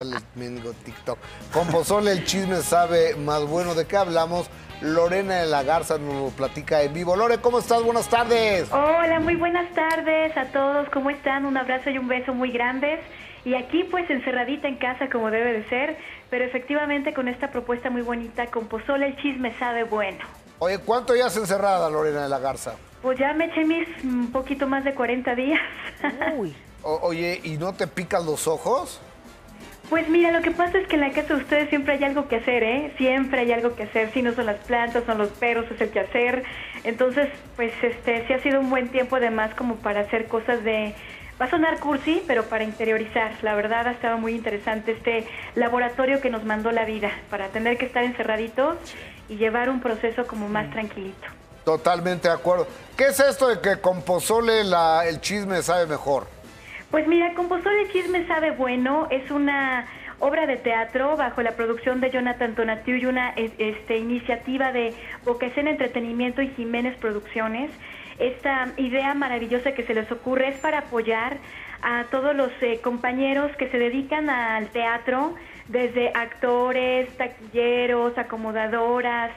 El mendigo TikTok. Con pozole, el chisme sabe más bueno. ¿De qué hablamos? Lorena de la Garza nos lo platica en vivo. Lore, ¿cómo estás? Buenas tardes. Hola, muy buenas tardes a todos. ¿Cómo están? Un abrazo y un beso muy grandes. Y aquí, pues, encerradita en casa como debe de ser, pero efectivamente con esta propuesta muy bonita, con pozole, el chisme sabe bueno. Oye, ¿cuánto ya has encerrada, Lorena de la Garza? Pues ya me eché mis un poquito más de 40 días. Uy. Oye, ¿y no te pican los ojos? Pues mira, lo que pasa es que en la casa de ustedes siempre hay algo que hacer, ¿eh? Siempre hay algo que hacer, si no son las plantas, son los perros, es el quehacer. Entonces, pues sí ha sido un buen tiempo además como para hacer cosas de... Va a sonar cursi, pero para interiorizar. La verdad, ha estado muy interesante este laboratorio que nos mandó la vida para tener que estar encerraditos y llevar un proceso como más tranquilito. Totalmente de acuerdo. ¿Qué es esto de que con pozole el chisme sabe mejor? Pues mira, Con pozole, el chisme sabe bueno es una obra de teatro bajo la producción de Jonathan Tonatiu y una iniciativa de Boquescena Entretenimiento y Jiménez Producciones. Esta idea maravillosa que se les ocurre es para apoyar a todos los compañeros que se dedican al teatro, desde actores, taquilleros, acomodadoras,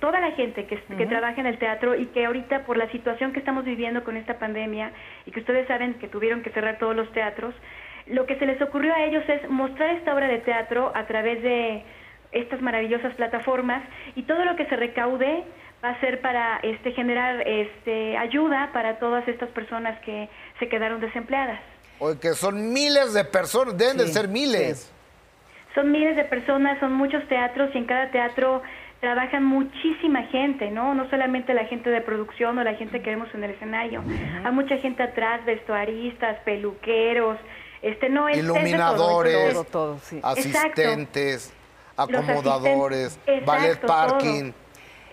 toda la gente que trabaja en el teatro y que ahorita por la situación que estamos viviendo con esta pandemia y que ustedes saben que tuvieron que cerrar todos los teatros, lo que se les ocurrió a ellos es mostrar esta obra de teatro a través de estas maravillosas plataformas y todo lo que se recaude va a ser para generar ayuda para todas estas personas que se quedaron desempleadas. O que son miles de personas, deben de ser miles. Sí. Son miles de personas, son muchos teatros y en cada teatro... trabajan muchísima gente, ¿no? No solamente la gente de producción o la gente que vemos en el escenario. Hay mucha gente atrás, vestuaristas, peluqueros, no es iluminadores, es todo, todo, sí. Asistentes, exacto. Acomodadores, exacto, ballet parking. Todo.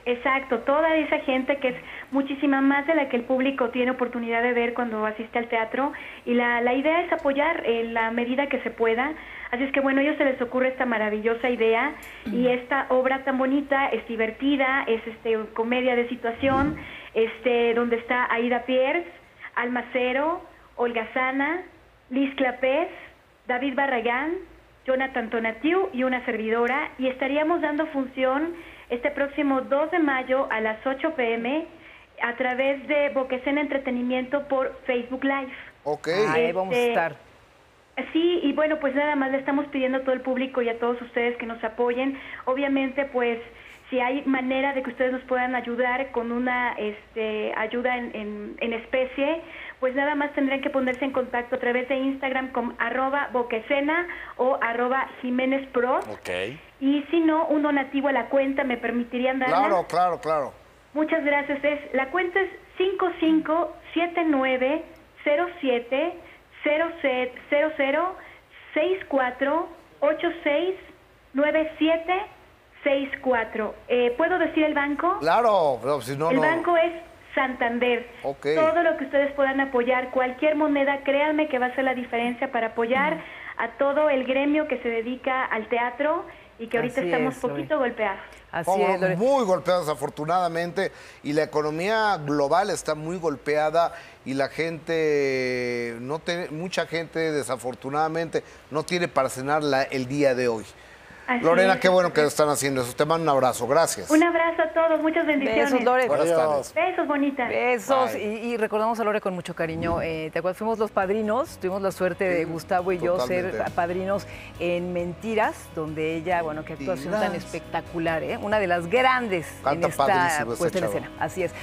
Exacto, toda esa gente que es muchísima más de la que el público tiene oportunidad de ver cuando asiste al teatro y la idea es apoyar en la medida que se pueda, así es que bueno, a ellos se les ocurre esta maravillosa idea y esta obra tan bonita, es divertida, es comedia de situación, donde está Aida Pierce, Alma Cero, Olga Zana, Liz Clapez, David Barragán, Jonathan Tonatiu y una servidora y estaríamos dando función este próximo 2 de mayo a las 8 p.m. a través de Boquescena Entretenimiento por Facebook Live. Ok. Ahí vamos a estar. Sí, y bueno, pues nada más le estamos pidiendo a todo el público y a todos ustedes que nos apoyen. Obviamente, pues, si hay manera de que ustedes nos puedan ayudar con una ayuda en especie, pues nada más tendrán que ponerse en contacto a través de Instagram con @boquescena o @jiménezpro. Ok. Y si no, un donativo a la cuenta, ¿me permitirían darla? Claro, claro, claro. Muchas gracias. La cuenta es 5579070064869764. ¿Puedo decir el banco? Claro, pero si no... El banco es Santander. Okay. Todo lo que ustedes puedan apoyar, cualquier moneda, créanme que va a ser la diferencia para apoyar a todo el gremio que se dedica al teatro y que ahorita estamos poquito golpeados. Así es, muy golpeados, afortunadamente, y la economía global está muy golpeada y la gente, mucha gente desafortunadamente no tiene para cenar el día de hoy. Así Lorena, qué bueno que lo están haciendo eso. Te mando un abrazo, gracias. Un abrazo a todos, muchas bendiciones. Besos, Lore. Buenas tardes. Besos, bonitas. Besos, y recordamos a Lore con mucho cariño. ¿Te acuerdas? Fuimos los padrinos, tuvimos la suerte de Gustavo y totalmente. Yo ser padrinos en Mentiras, donde ella, bueno, qué actuación tan espectacular, ¿eh? Una de las grandes. Canta en esta puesta en escena. Así es.